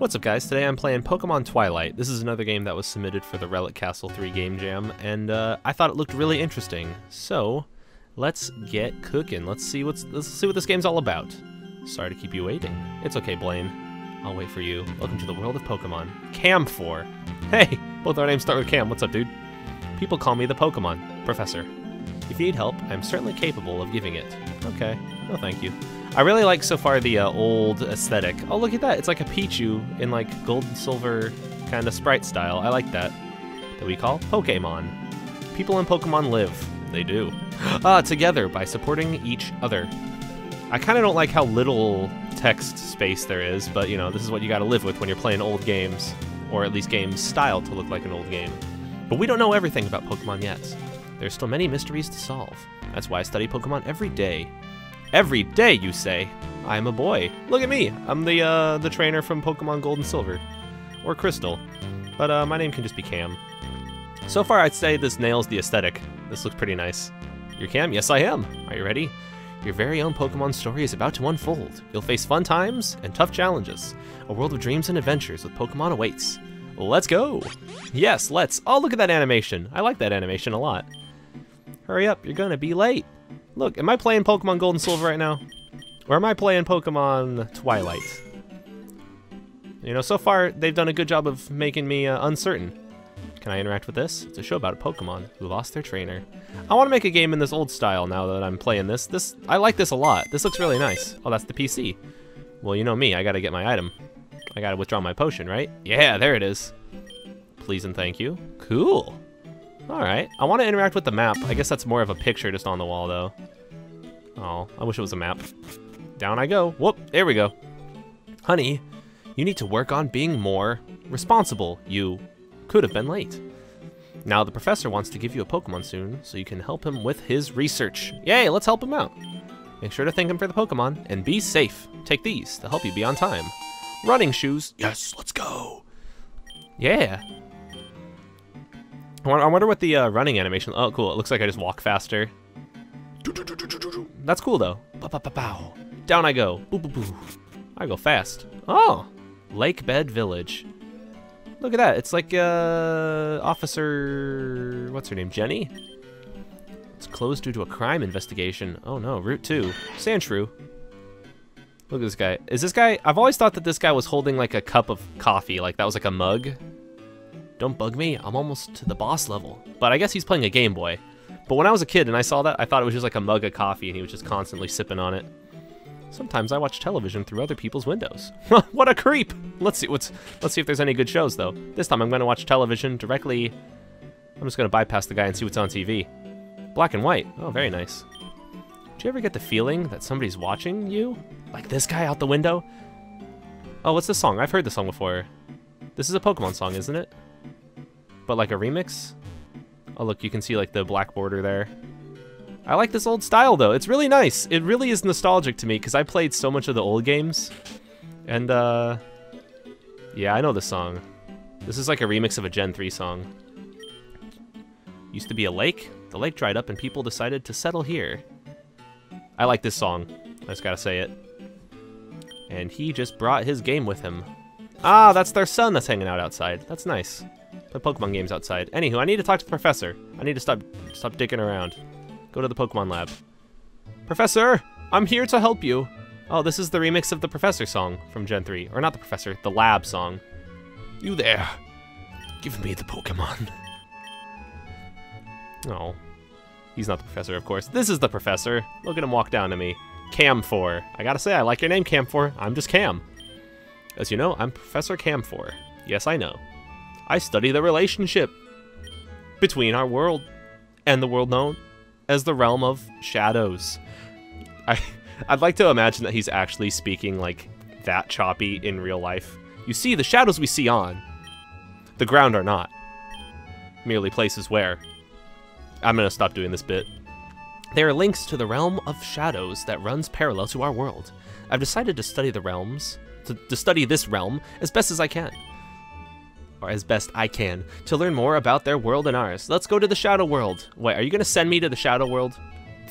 What's up guys, today I'm playing Pokémon Twilight. This is another game that was submitted for the Relic Castle 3 game jam, and I thought it looked really interesting. So, let's get cooking. Let's see what this game's all about. Sorry to keep you waiting. It's okay, Blaine. I'll wait for you. Welcome to the world of Pokémon. Cam 4. Hey, both our names start with Cam. What's up, dude? People call me the Pokémon Professor. If you need help, I'm certainly capable of giving it. Okay, no thank you. I really like so far the old aesthetic. Oh, look at that. It's like a Pichu in like gold and silver kind of sprite style. I like that. That we call Pokemon. People in Pokemon live. They do. Together by supporting each other. I kind of don't like how little text space there is, but you know, this is what you gotta live with when you're playing old games, or at least games styled to look like an old game. But we don't know everything about Pokemon yet. There's still many mysteries to solve. That's why I study Pokemon every day. Every day, you say? I'm a boy. Look at me. I'm the trainer from Pokemon Gold and Silver. Or Crystal. But my name can just be Cam. So far, I'd say this nails the aesthetic. This looks pretty nice. You're Cam? Yes, I am. Are you ready? Your very own Pokemon story is about to unfold. You'll face fun times and tough challenges. A world of dreams and adventures with Pokemon awaits. Let's go! Yes, let's. Oh, look at that animation. I like that animation a lot. Hurry up. You're gonna be late. Look, am I playing Pokemon Gold and Silver right now? Or am I playing Pokemon Twilight? You know, so far, they've done a good job of making me uncertain. Can I interact with this? It's a show about a Pokemon who lost their trainer. I want to make a game in this old style now that I'm playing this. I like this a lot. This looks really nice. Oh, that's the PC. Well, you know me. I gotta get my item. I gotta withdraw my potion, right? Yeah, there it is. Please and thank you. Cool. Alright, I want to interact with the map. I guess that's more of a picture just on the wall, though. Oh, I wish it was a map. Down I go. Whoop, there we go. Honey, you need to work on being more responsible. You could have been late. Now, the professor wants to give you a Pokemon soon, so you can help him with his research. Yay, let's help him out. Make sure to thank him for the Pokemon, and be safe. Take these to help you be on time. Running shoes. Yes, let's go. Yeah. I wonder what the running animation... Oh, cool. It looks like I just walk faster. That's cool, though. Down I go. I go fast. Oh! Lake Bed Village. Look at that. It's like Officer... What's her name? Jenny? It's closed due to a crime investigation. Oh, no. Route 2. Sandshrew. Look at this guy. Is this guy... I've always thought that this guy was holding, like, a cup of coffee. Like, that was like a mug. Don't bug me, I'm almost to the boss level. But I guess he's playing a Game Boy. But when I was a kid and I saw that, I thought it was just like a mug of coffee and he was just constantly sipping on it. Sometimes I watch television through other people's windows. What a creep! Let's see if there's any good shows, though. This time I'm gonna watch television directly. I'm just gonna bypass the guy and see what's on TV. Black and white. Oh, very nice. Do you ever get the feeling that somebody's watching you? Like this guy out the window? Oh, what's this song? I've heard this song before. This is a Pokemon song, isn't it? But like a remix? Oh look, you can see like the black border there. I like this old style though, it's really nice. It really is nostalgic to me because I played so much of the old games. And yeah, I know this song. This is like a remix of a Gen 3 song. Used to be a lake. The lake dried up and people decided to settle here. I like this song, I just gotta say it. And he just brought his game with him. Ah, that's their son that's hanging out outside, that's nice. Play Pokemon games outside. Anywho, I need to talk to the professor. I need to stop dicking around. Go to the Pokemon lab. Professor, I'm here to help you. Oh, this is the remix of the professor song from Gen 3. Or not the professor, the lab song. You there. Give me the Pokemon. Oh. He's not the professor, of course. This is the professor. Look at him walk down to me. Cam 4. I gotta say, I like your name, Cam 4. I'm just Cam. As you know, I'm Professor Cam 4. Yes, I know. I study the relationship between our world and the world known as the realm of shadows. I'd like to imagine that he's actually speaking like that choppy in real life. You see, the shadows we see on the ground are not merely places where... I'm gonna stop doing this bit. There are links to the realm of shadows that runs parallel to our world. I've decided to study the realms, to study this realm as best as I can. Or as best I can, to learn more about their world and ours. Let's go to the Shadow World. Wait, are you gonna send me to the Shadow World?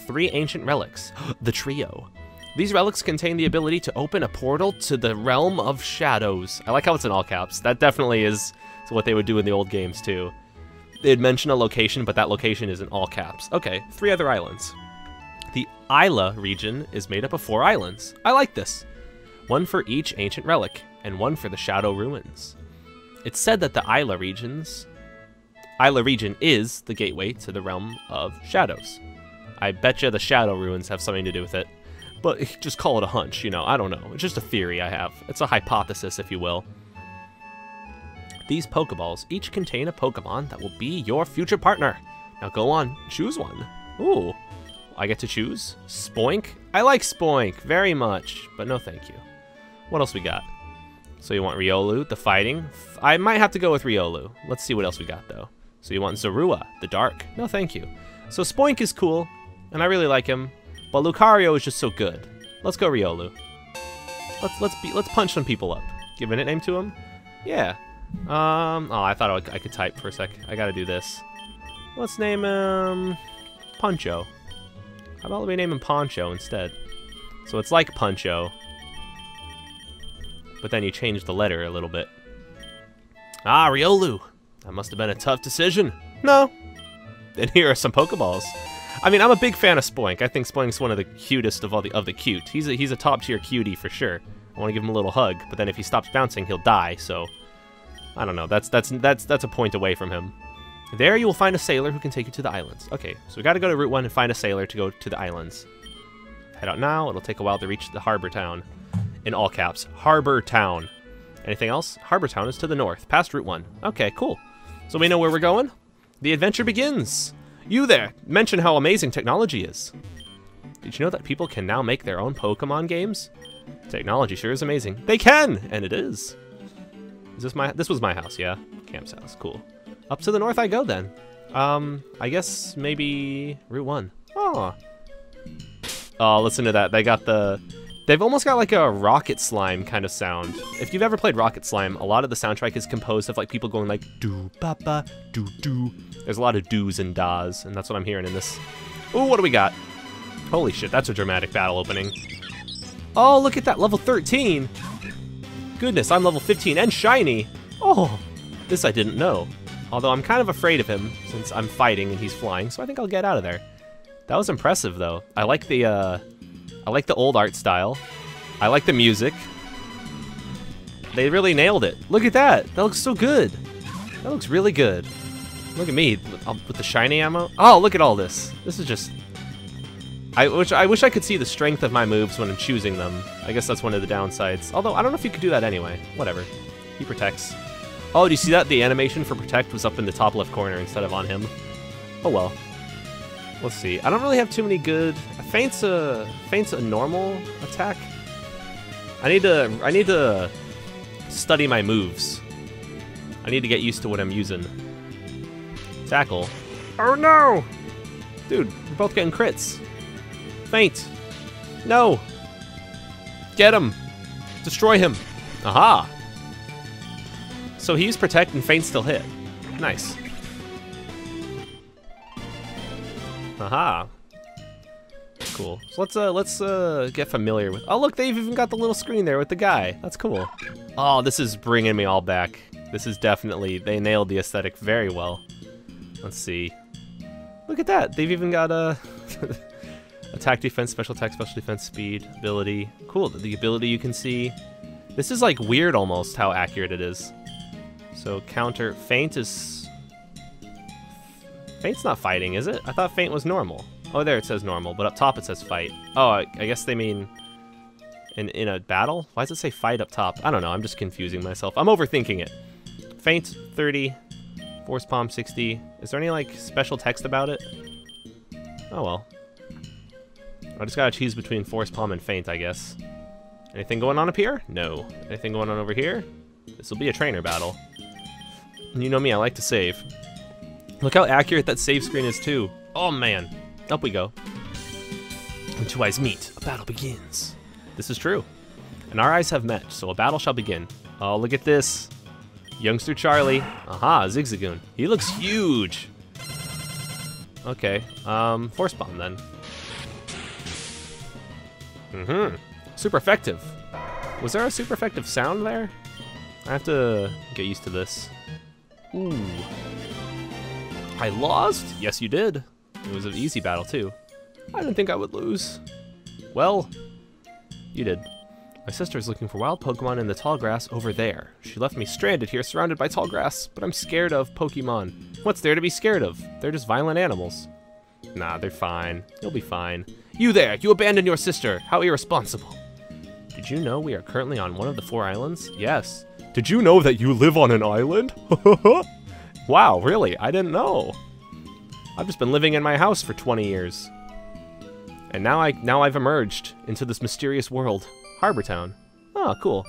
3 ancient relics. The trio. These relics contain the ability to open a portal to the realm of shadows. I like how it's in all caps. That definitely is what they would do in the old games too. They'd mention a location, but that location is in all caps. Okay, 3 other islands. The Isla region is made up of 4 islands. I like this. 1 for each ancient relic, and 1 for the Shadow Ruins. It's said that the Isla region is the gateway to the realm of shadows. I betcha the Shadow Ruins have something to do with it. But just call it a hunch, you know, I don't know. It's just a theory I have. It's a hypothesis, if you will. These Pokeballs each contain a Pokemon that will be your future partner. Now go on, choose one. Ooh, I get to choose? Spoink? I like Spoink very much, but no thank you. What else we got? So you want Riolu, the fighting? I might have to go with Riolu. Let's see what else we got, though. So you want Zorua, the dark? No thank you. So Spoink is cool, and I really like him. But Lucario is just so good. Let's go Riolu. Let's punch some people up. Give a nickname to him? Yeah. Oh, I thought I could type for a sec. I gotta do this. Let's name him Poncho. How about we name him Poncho instead? So it's like Poncho, but then you change the letter a little bit. Ah, Riolu. That must have been a tough decision. No. And here are some Pokeballs. I mean, I'm a big fan of Spoink. I think Spoink's one of the cutest of all the cute. He's a top-tier cutie for sure. I want to give him a little hug, but then if he stops bouncing, he'll die, so I don't know. That's a point away from him. There you will find a sailor who can take you to the islands. Okay, so we got to go to Route 1 and find a sailor to go to the islands. Head out now. It'll take a while to reach the harbor town. In all caps, harbor town. Anything else? Harbor town is to the north, past Route 1. Okay, cool. So we know where we're going. The adventure begins. You there! Mention how amazing technology is. Did you know that people can now make their own Pokemon games? Technology sure is amazing. They can! And it is. Is this my... This was my house, yeah? Cam's house, cool. Up to the north I go then. I guess maybe... Route 1. Oh. Oh, listen to that. They got the... They've almost got like a Rocket Slime kind of sound. If you've ever played Rocket Slime, a lot of the soundtrack is composed of like people going like doo ba ba doo doo. There's a lot of doos and da's, and that's what I'm hearing in this. Ooh, what do we got? Holy shit, that's a dramatic battle opening. Oh, look at that, level 13. Goodness, I'm level 15 and shiny. Oh, this I didn't know. Although I'm kind of afraid of him since I'm fighting and he's flying, so I think I'll get out of there. That was impressive though. I like the old art style. I like the music. They really nailed it. Look at that. That looks so good. That looks really good. Look at me with the shiny ammo. Oh, look at all this. This is just... I wish I could see the strength of my moves when I'm choosing them. I guess that's one of the downsides. Although, I don't know if you could do that anyway. Whatever. He protects. Oh, do you see that? The animation for protect was up in the top left corner instead of on him. Oh, well. Let's see. I don't really have too many good... Faint's a normal attack. I need to study my moves. I need to get used to what I'm using. Tackle. Oh no! Dude, we're both getting crits. Faint. No. Get him. Destroy him. Aha. So he used protect and Faint still hit. Nice. Aha. Cool. So let's get familiar with... Oh, look, they've even got the little screen there with the guy. That's cool. Oh, this is bringing me all back. This is definitely... They nailed the aesthetic very well. Let's see. Look at that. They've even got a... attack, defense, special attack, special defense, speed, ability. Cool. The ability you can see. This is, like, weird almost how accurate it is. So, counter... Faint is... Faint's not fighting, is it? I thought Faint was normal. Oh, there it says normal, but up top it says fight. Oh, I guess they mean in a battle? Why does it say fight up top? I don't know, I'm just confusing myself. I'm overthinking it. Faint, 30. Force Palm, 60. Is there any, like, special text about it? Oh, well. I just gotta choose between Force Palm and Faint, I guess. Anything going on up here? No. Anything going on over here? This'll be a trainer battle. You know me, I like to save. Look how accurate that save screen is, too. Oh, man. Up we go. When two eyes meet, a battle begins. This is true. And our eyes have met, so a battle shall begin. Oh, look at this. Youngster Charlie. Aha, Zigzagoon. He looks huge. Okay, Force Bomb then. Mm-hmm. Super effective. Was there a super effective sound there? I have to get used to this. Ooh. I lost? Yes, you did. It was an easy battle, too. I didn't think I would lose. Well, you did. My sister's looking for wild Pokemon in the tall grass over there. She left me stranded here, surrounded by tall grass, but I'm scared of Pokemon. What's there to be scared of? They're just violent animals. Nah, they're fine. You'll be fine. You there! You abandoned your sister! How irresponsible! Did you know we are currently on one of the 4 islands? Yes. Did you know that you live on an island? Wow, really? I didn't know. I've just been living in my house for 20 years. And now I've emerged into this mysterious world. Harbor Town. Oh, cool.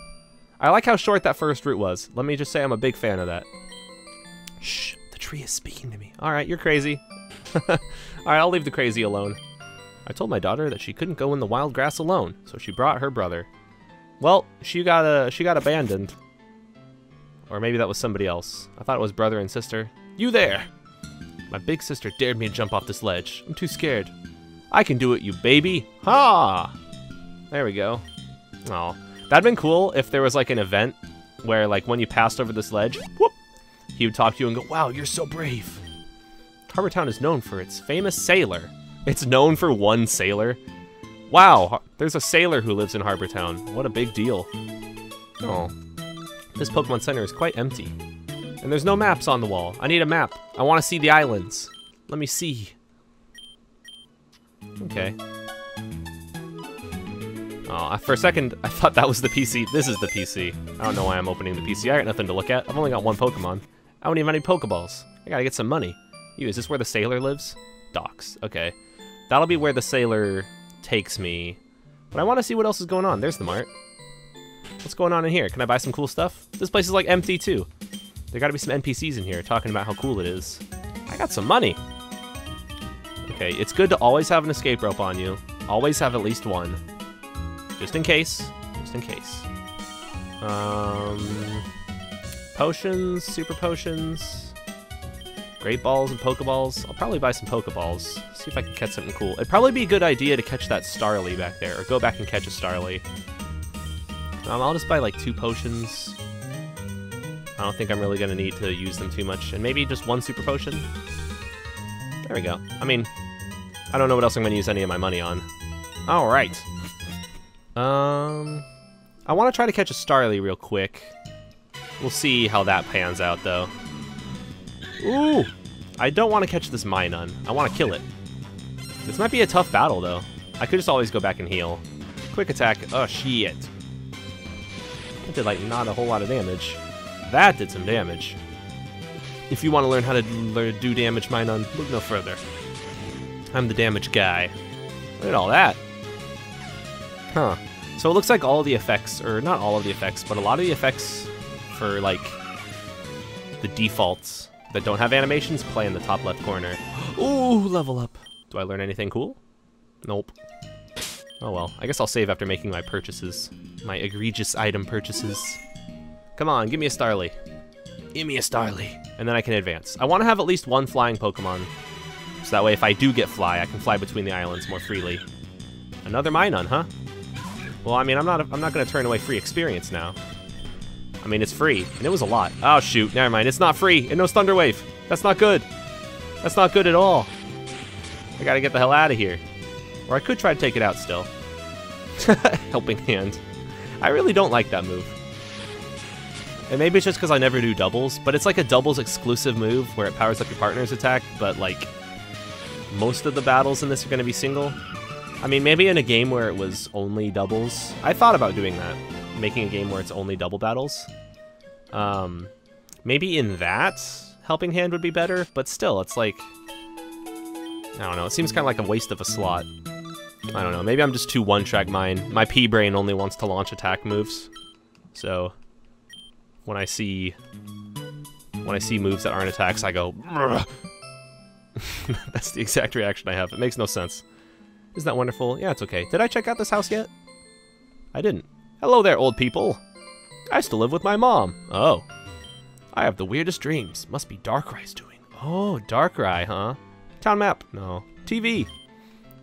I like how short that first route was. Let me just say I'm a big fan of that. Shh, the tree is speaking to me. Alright, you're crazy. Alright, I'll leave the crazy alone. I told my daughter that she couldn't go in the wild grass alone, so she brought her brother. Well, she got abandoned. Or maybe that was somebody else. I thought it was brother and sister. You there! My big sister dared me to jump off this ledge. I'm too scared. I can do it, you baby! Ha! There we go. Oh, that'd been cool if there was like an event where like when you passed over this ledge, whoop, he would talk to you and go, wow, you're so brave. Harbor Town is known for its famous sailor. It's known for one sailor. Wow, there's a sailor who lives in Harbor Town. What a big deal. Oh, this Pokemon Center is quite empty. And there's no maps on the wall. I need a map. I want to see the islands. Let me see. Okay. Oh, for a second, I thought that was the PC. This is the PC. I don't know why I'm opening the PC. I got nothing to look at. I've only got one Pokemon. I don't even have any Pokeballs. I gotta get some money. Ew, is this where the sailor lives? Docks. Okay. That'll be where the sailor takes me. But I want to see what else is going on. There's the mart. What's going on in here? Can I buy some cool stuff? This place is like empty too. There gotta be some NPCs in here talking about how cool it is. I got some money. Okay, it's good to always have an escape rope on you. Always have at least one. Just in case. Just in case. Potions, super potions. Great balls and Pokeballs. I'll probably buy some Pokeballs. See if I can catch something cool. It'd probably be a good idea to catch that Starly back there, or go back and catch a Starly. I'll just buy like 2 potions. I don't think I'm really gonna need to use them too much. And maybe just 1 super potion. There we go. I mean, I don't know what else I'm gonna use any of my money on. Alright. I wanna try to catch a Starly real quick. We'll see how that pans out though. Ooh! I don't wanna catch this Minun. I wanna kill it. This might be a tough battle though. I could just always go back and heal. Quick attack. Oh shit. That did like not a whole lot of damage. That did some damage. If you want to learn how to do damage, Minun, look no further. I'm the damage guy. Look at all that. Huh. So it looks like all the effects, or not all of the effects, but a lot of the effects for, like, the defaults that don't have animations play in the top left corner. Ooh, level up. Do I learn anything cool? Nope. Oh well. I guess I'll save after making my purchases. My egregious item purchases. Come on, give me a Starly. Give me a Starly. And then I can advance. I want to have at least 1 flying Pokemon. So that way if I do get fly, I can fly between the islands more freely. Another Minun, huh? Well, I mean, I'm not going to turn away free experience now. I mean, it's free, and it was a lot. Oh, shoot, never mind. It's not free, and no Thunder Wave. That's not good. That's not good at all. I got to get the hell out of here. Or I could try to take it out still. Helping hand. I really don't like that move. And maybe it's just because I never do doubles, but it's like a doubles exclusive move where it powers up your partner's attack, but like most of the battles in this are going to be single. I mean, maybe in a game where it was only doubles. I thought about doing that, making a game where it's only double battles. Maybe in that, Helping Hand would be better, but still, it's like, I don't know, it seems kind of like a waste of a slot. I don't know, maybe I'm just too one-track mind. My pea brain only wants to launch attack moves, so when I see moves that aren't attacks, I go, that's the exact reaction I have. It makes no sense. Isn't that wonderful? Yeah, it's okay. Did I check out this house yet? I didn't. Hello there, old people. I still live with my mom. Oh. I have the weirdest dreams. Must be Darkrai's doing. Oh, Darkrai, huh? Town map. No. TV.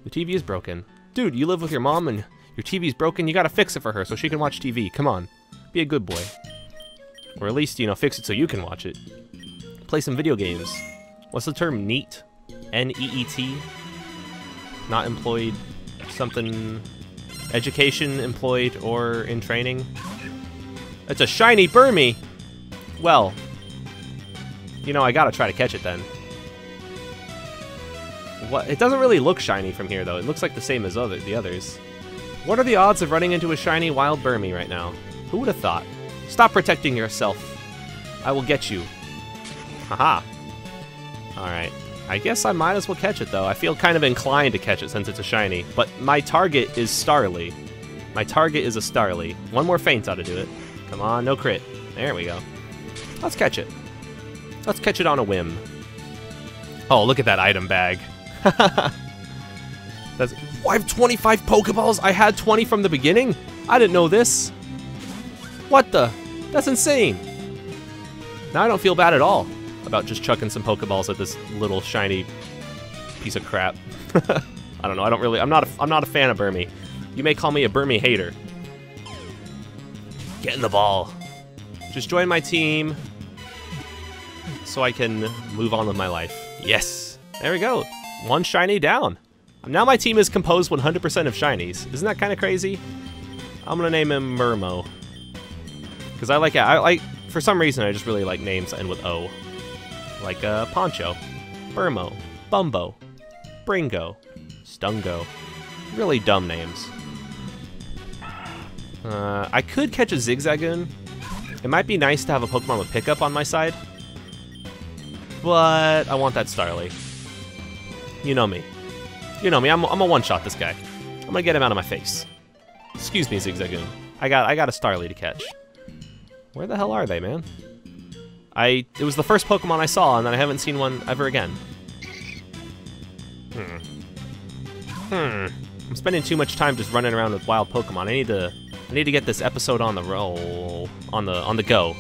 The TV is broken. Dude, you live with your mom and Your TV's broken. You gotta fix it for her so she can watch TV. Come on. Be a good boy. Or at least, you know, fix it so you can watch it. Play some video games. What's the term? NEET? N-E-E-T? Not employed. Something. Education, employed, or in training. It's a shiny Burmy! Well. You know, I gotta try to catch it then. What? It doesn't really look shiny from here, though. It looks like the same as the others. What are the odds of running into a shiny wild Burmy right now? Who would have thought? Stop protecting yourself. I will get you. Haha. Alright. I guess I might as well catch it, though. I feel kind of inclined to catch it since it's a shiny. But my target is Starly. My target is a Starly. One more feint ought to do it. Come on, no crit. There we go. Let's catch it. Let's catch it on a whim. Oh, look at that item bag. That's, oh, I have 25 Pokeballs? I had 20 from the beginning? I didn't know this. What the? That's insane. Now I don't feel bad at all about just chucking some Pokeballs at this little shiny piece of crap. I don't know. I don't really... I'm not a fan of Burmy. You may call me a Burmy hater. Get in the ball. Just join my team so I can move on with my life. Yes. There we go. One shiny down. Now my team is composed 100% of shinies. Isn't that kind of crazy? I'm going to name him Murmo. Because I like it. For some reason, I just really like names that end with O. Like Poncho, Burmo, Bumbo, Bringo, Stungo. Really dumb names. I could catch a Zigzagoon. It might be nice to have a Pokemon with Pickup on my side. But I want that Starly. You know me. You know me. I'm a one-shot this guy. I'm going to get him out of my face. Excuse me, Zigzagoon. I got a Starly to catch. Where the hell are they, man? It was the first Pokemon I saw, and then I haven't seen one ever again. I'm spending too much time just running around with wild Pokemon. I need to get this episode on the roll. On the go.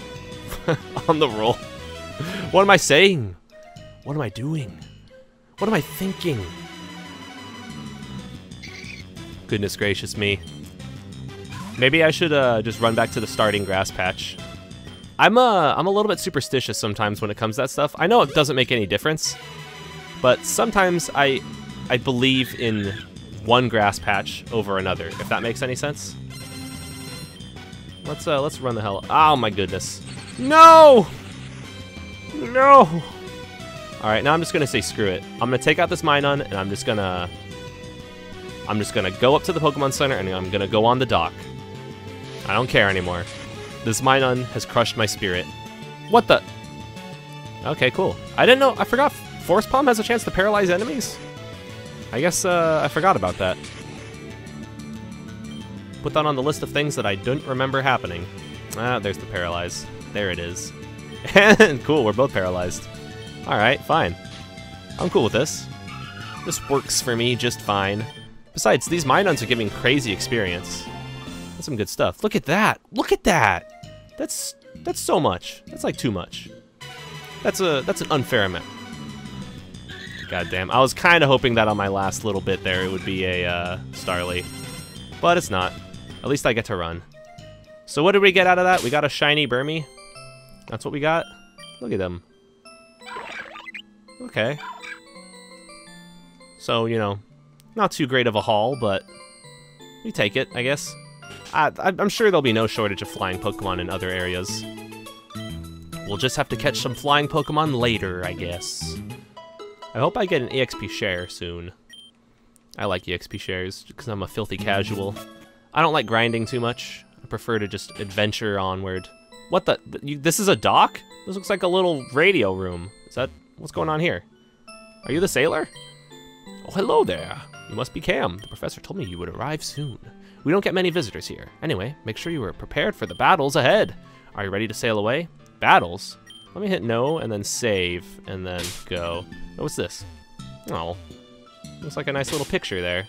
On the roll. What am I saying? What am I doing? What am I thinking? Goodness gracious me. Maybe I should just run back to the starting grass patch. I'm a little bit superstitious sometimes when it comes to that stuff. I know it doesn't make any difference, but sometimes I believe in one grass patch over another, if that makes any sense. Let's run the hell. Oh my goodness. No! No! All right, now I'm just going to say screw it. I'm going to take out this Minun and I'm just going to go up to the Pokémon Center and I'm going to go on the dock. I don't care anymore. This Minun has crushed my spirit. What the? Okay, cool. I didn't know. I forgot Force Palm has a chance to paralyze enemies? I guess I forgot about that. Put that on the list of things that I don't remember happening. Ah, there's the paralyze. There it is. And cool, we're both paralyzed. Alright, fine. I'm cool with this. This works for me just fine. Besides, these Minuns are giving crazy experience. That's some good stuff. Look at that! Look at that! That's so much. That's like too much. That's an unfair amount. Goddamn. I was kind of hoping that on my last little bit there it would be a Starly. But it's not. At least I get to run. So what did we get out of that? We got a shiny Burmy. That's what we got. Look at them. Okay. So, you know, not too great of a haul, but we take it, I guess. I'm sure there'll be no shortage of flying Pokemon in other areas. We'll just have to catch some flying Pokemon later, I guess. I hope I get an EXP share soon. I like EXP shares because I'm a filthy casual. I don't like grinding too much. I prefer to just adventure onward. What the? This is a dock? This looks like a little radio room. Is that... what's going on here? Are you the sailor? Oh, hello there. You must be Cam. The professor told me you would arrive soon. We don't get many visitors here. Anyway, make sure you are prepared for the battles ahead. Are you ready to sail away? Battles? Let me hit no and then save and then go. Oh, what's this? Oh, looks like a nice little picture there.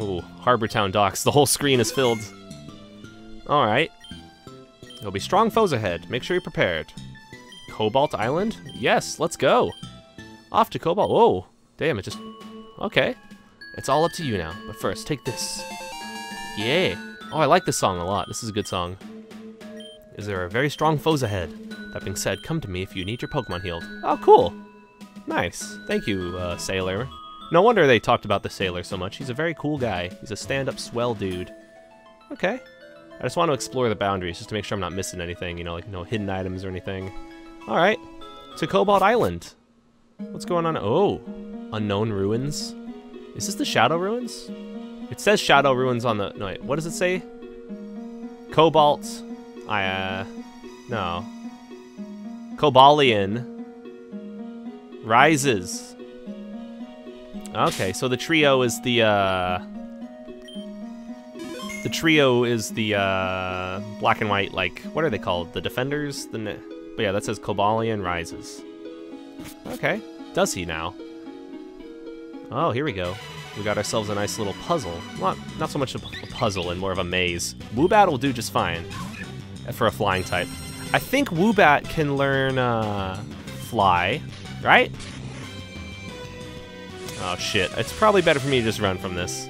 Ooh, Harbor Town docks. The whole screen is filled. All right. There'll be strong foes ahead. Make sure you're prepared. Cobalt Island? Yes, let's go. Off to Cobalt. Whoa, damn, it just... okay. It's all up to you now, but first, take this. Yay! Oh, I like this song a lot. This is a good song. Is there a very strong foes ahead? That being said, come to me if you need your Pokemon healed. Oh, cool! Nice. Thank you, Sailor. No wonder they talked about the Sailor so much. He's a very cool guy. He's a stand-up swell dude. Okay. I just want to explore the boundaries just to make sure I'm not missing anything, you know, like no hidden items or anything. Alright. To Cobalt Island. What's going on? Oh. Unknown Ruins. Is this the Shadow Ruins? It says Shadow Ruins on the... No, wait. What does it say? Cobalt... No. Cobalion... Rises. Okay, so the trio is the, black and white, like, what are they called? The Defenders? But yeah, that says Cobalion Rises. Okay. Does he now? Oh, here we go. We got ourselves a nice little puzzle. Not so much a puzzle and more of a maze. Woobat will do just fine for a flying type. I think Woobat can learn, fly. Right? Oh shit, it's probably better for me to just run from this.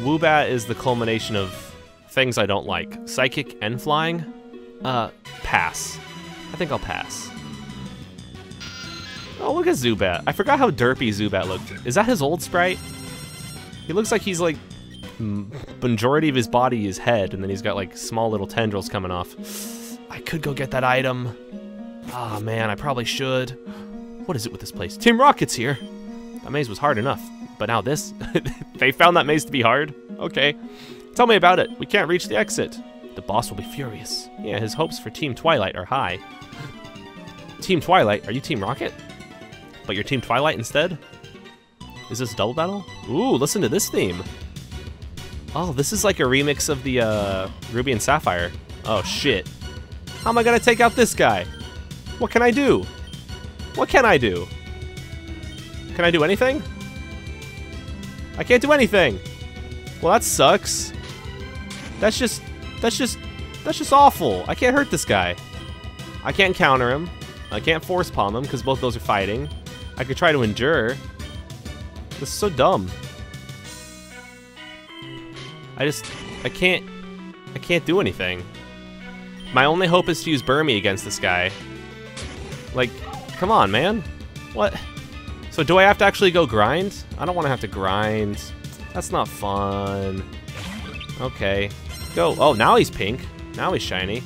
Woobat is the culmination of things I don't like. Psychic and flying? Pass. I think I'll pass. Oh, look at Zubat. I forgot how derpy Zubat looked. Is that his old sprite? He looks like he's like, majority of his body is head, and then he's got like small little tendrils coming off. I could go get that item. Ah, oh, man, I probably should. What is it with this place? Team Rocket's here! That maze was hard enough, but now this? They found that maze to be hard? Okay. Tell me about it. We can't reach the exit. The boss will be furious. Yeah, his hopes for Team Twilight are high. Team Twilight? Are you Team Rocket? But you're Team Twilight instead? Is this a double battle? Ooh, listen to this theme. Oh, this is like a remix of the Ruby and Sapphire. Oh, shit. How am I gonna take out this guy? What can I do? What can I do? Can I do anything? I can't do anything. Well, that sucks. That's just awful. I can't hurt this guy. I can't counter him. I can't force palm him because both those are fighting. I could try to endure. This is so dumb. I can't do anything. My only hope is to use Burmy against this guy. Like, come on, man. What? So do I have to actually go grind? I don't want to have to grind. That's not fun. Okay. Go. Oh, now he's pink. Now he's shiny.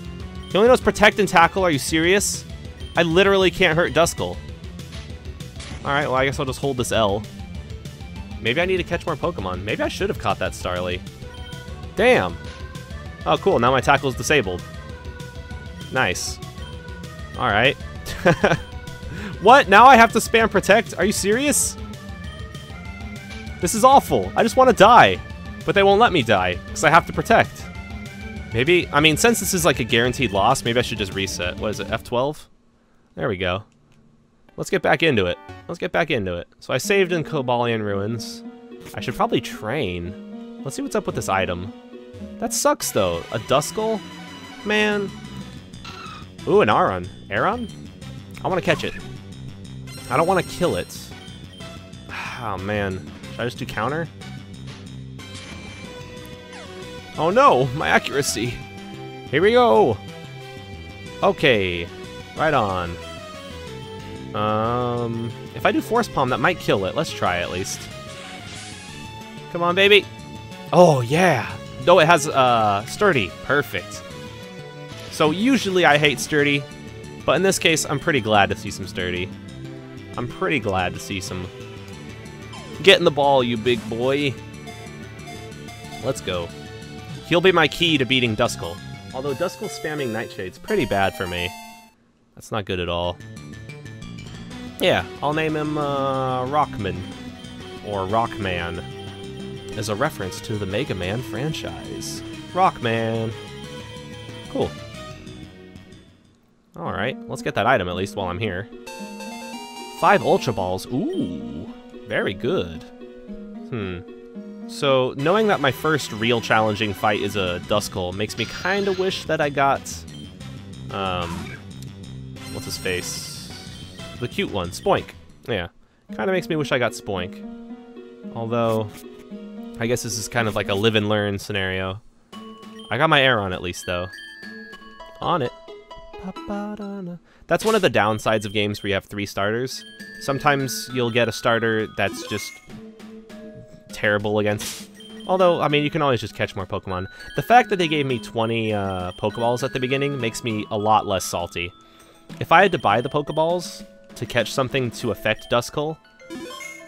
He only knows Protect and Tackle. Are you serious? I literally can't hurt Duskull. Alright, well, I guess I'll just hold this L. Maybe I need to catch more Pokemon. Maybe I should have caught that Starly. Damn. Oh, cool. Now my Tackle's disabled. Nice. Alright. What? Now I have to spam Protect? Are you serious? This is awful. I just want to die. But they won't let me die, because I have to Protect. Maybe, I mean, since this is like a guaranteed loss, maybe I should just reset. What is it, F12? There we go. Let's get back into it. Let's get back into it. So I saved in Cobalion Ruins. I should probably train. Let's see what's up with this item. That sucks, though. A Duskull? Man. Ooh, an Aron. Aron? I want to catch it. I don't want to kill it. Oh, man. Should I just do counter? Oh, no! My accuracy! Here we go! Okay. Right on. If I do Force Palm, that might kill it. Let's try, at least. Come on, baby! Oh, yeah! No, it has, Sturdy. Perfect. So usually I hate Sturdy, but in this case, I'm pretty glad to see some Sturdy. I'm pretty glad to see some. Get in the ball, you big boy. Let's go. He'll be my key to beating Duskull. Although Duskull spamming Nightshade's pretty bad for me. That's not good at all. Yeah, I'll name him Rockman, or Rockman, as a reference to the Mega Man franchise. Rockman. Cool. Alright, let's get that item at least while I'm here. 5 Ultra Balls. Ooh, very good. So, knowing that my first real challenging fight is a Duskull makes me kind of wish that I got... what's his face? The cute one, Spoink. Yeah, kind of makes me wish I got Spoink. Although, I guess this is kind of like a live and learn scenario. I got my air on at least, though. On it. That's one of the downsides of games where you have 3 starters. Sometimes you'll get a starter that's just terrible against... Although, I mean, you can always just catch more Pokemon. The fact that they gave me 20 Pokeballs at the beginning makes me a lot less salty. If I had to buy the Pokeballs to catch something to affect Duskull,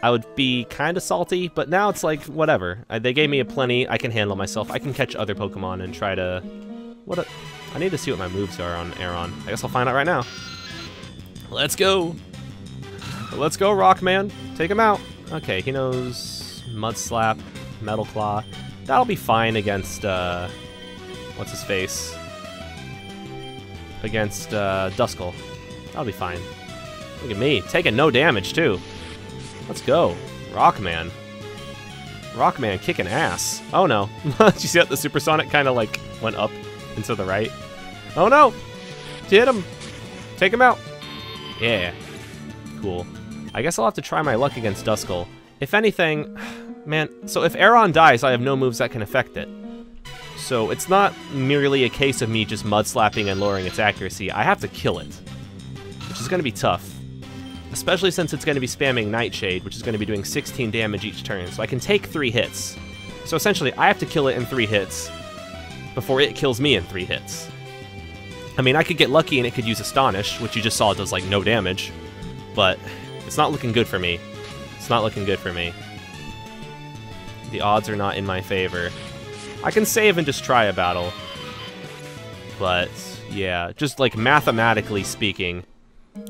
I would be kind of salty, but now it's like, whatever. They gave me a plenty, I can handle myself. I can catch other Pokemon and try to... What a... I need to see what my moves are on Aron. I guess I'll find out right now. Let's go! Let's go, Rockman! Take him out! Okay, he knows Mud Slap, Metal Claw. That'll be fine against, what's-his-face? Against, Duskull. That'll be fine. Look at me, taking no damage, too. Let's go. Rockman. Rockman kicking ass. Oh, no. Did you see that the supersonic kind of, like, went up and to the right? Oh, no! Hit him! Take him out! Yeah. Cool. I guess I'll have to try my luck against Duskull. If anything... Man, so if Aron dies, I have no moves that can affect it. So it's not merely a case of me just mud-slapping and lowering its accuracy. I have to kill it. Which is going to be tough. Especially since it's going to be spamming Nightshade, which is going to be doing 16 damage each turn. So I can take 3 hits. So essentially, I have to kill it in 3 hits before it kills me in 3 hits. I mean, I could get lucky and it could use Astonish, which you just saw does, like, no damage. But it's not looking good for me. It's not looking good for me. The odds are not in my favor. I can save and just try a battle. But, yeah, just, like, mathematically speaking...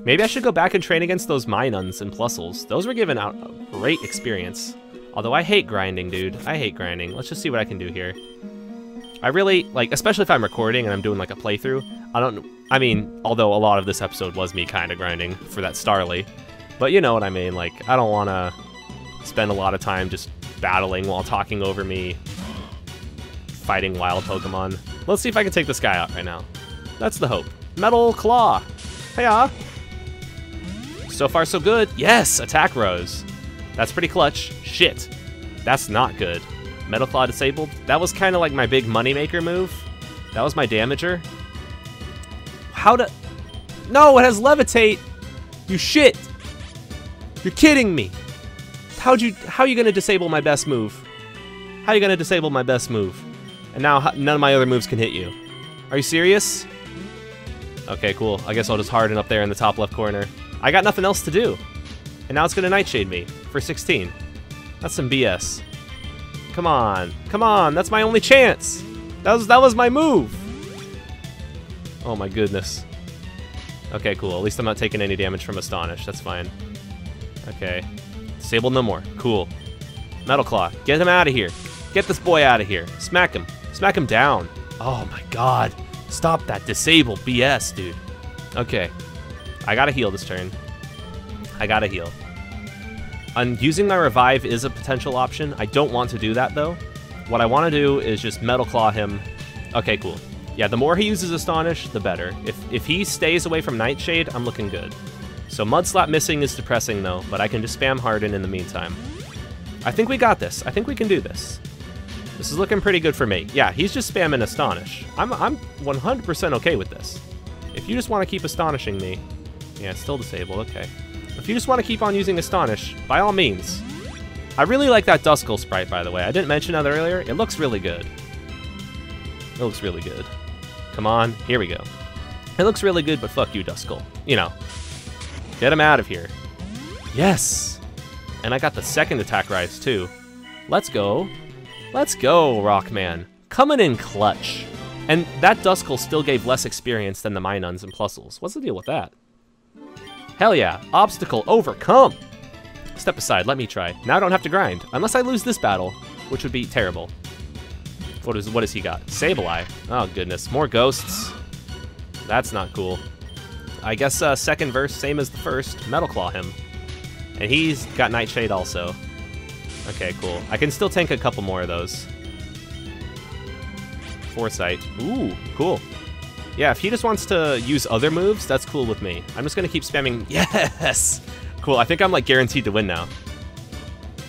Maybe I should go back and train against those Minuns and Plusles. Those were giving out a great experience. Although I hate grinding, dude. I hate grinding. Let's just see what I can do here. I really, like, especially if I'm recording and I'm doing, like, a playthrough. I mean, although a lot of this episode was me kind of grinding for that Starly. But you know what I mean. Like, I don't want to spend a lot of time just battling while talking over me. Fighting wild Pokemon. Let's see if I can take this guy out right now. That's the hope. Metal Claw. Hiya. So far, so good. Yes! Attack Rose. That's pretty clutch. Shit. That's not good. Metal Claw disabled. That was kind of like my big moneymaker move. That was my damager. How to... No, it has Levitate! You shit! You're kidding me! How are you gonna disable my best move? How are you gonna disable my best move? And now none of my other moves can hit you. Are you serious? Okay, cool. I guess I'll just harden up there in the top left corner. I got nothing else to do. And now it's going to Nightshade me for 16. That's some BS. Come on. Come on. That's my only chance. That was my move. Oh, my goodness. Okay, cool. At least I'm not taking any damage from Astonish. That's fine. Okay. Disable no more. Cool. Metal Claw. Get him out of here. Get this boy out of here. Smack him. Smack him down. Oh, my God. Stop that. Disable BS, dude. Okay. I gotta heal this turn. I gotta heal. And using my revive is a potential option. I don't want to do that, though. What I want to do is just Metal Claw him. Okay, cool. Yeah, the more he uses Astonish, the better. If he stays away from Nightshade, I'm looking good. So Mud Slap missing is depressing, though, but I can just spam Harden in the meantime. I think we got this. I think we can do this. This is looking pretty good for me. Yeah, he's just spamming Astonish. I'm 100% okay with this. If you just want to keep astonishing me... Yeah, it's still disabled, okay. If you just want to keep on using Astonish, by all means. I really like that Duskull sprite, by the way. I didn't mention that earlier. It looks really good. It looks really good. Come on, here we go. It looks really good, but fuck you, Duskull. You know. Get him out of here. Yes! And I got the second attack rise, too. Let's go. Let's go, Rockman. Coming in clutch. And that Duskull still gave less experience than the Minuns and Plusles. What's the deal with that? Hell yeah, obstacle overcome! Step aside, let me try. Now I don't have to grind, unless I lose this battle, which would be terrible. What has he got? Sableye. Oh goodness, more ghosts. That's not cool. I guess second verse, same as the first, Metal Claw him. And he's got Nightshade also. Okay, cool. I can still tank a couple more of those. Foresight. Ooh, cool. Yeah, if he just wants to use other moves, that's cool with me. I'm just going to keep spamming... Yes! Cool, I think I'm, like, guaranteed to win now.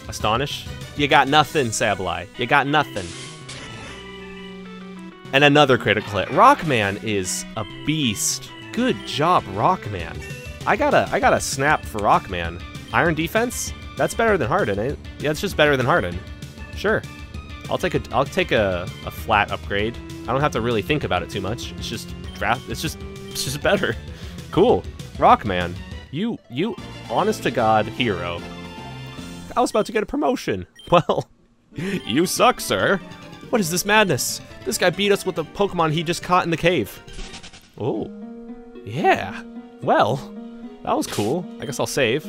Astonish? You got nothing, Sableye. You got nothing. And another critical hit. Rockman is a beast. Good job, Rockman. I gotta snap for Rockman. Iron defense? That's better than Harden, eh? Yeah, it's just better than Harden. Sure. I'll take a flat upgrade. I don't have to really think about it too much. It's just it's just better. Cool. Rockman. You honest to God hero. I was about to get a promotion. Well, you suck, sir. What is this madness? This guy beat us with the Pokemon he just caught in the cave. Oh. Yeah. Well, that was cool. I guess I'll save.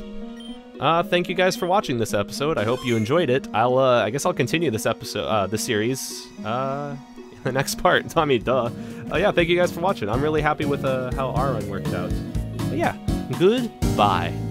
Thank you guys for watching this episode. I hope you enjoyed it. I guess I'll continue this episode, this series, in the next part. Tommy, duh. Yeah, thank you guys for watching. I'm really happy with, how our run worked out. But yeah, goodbye.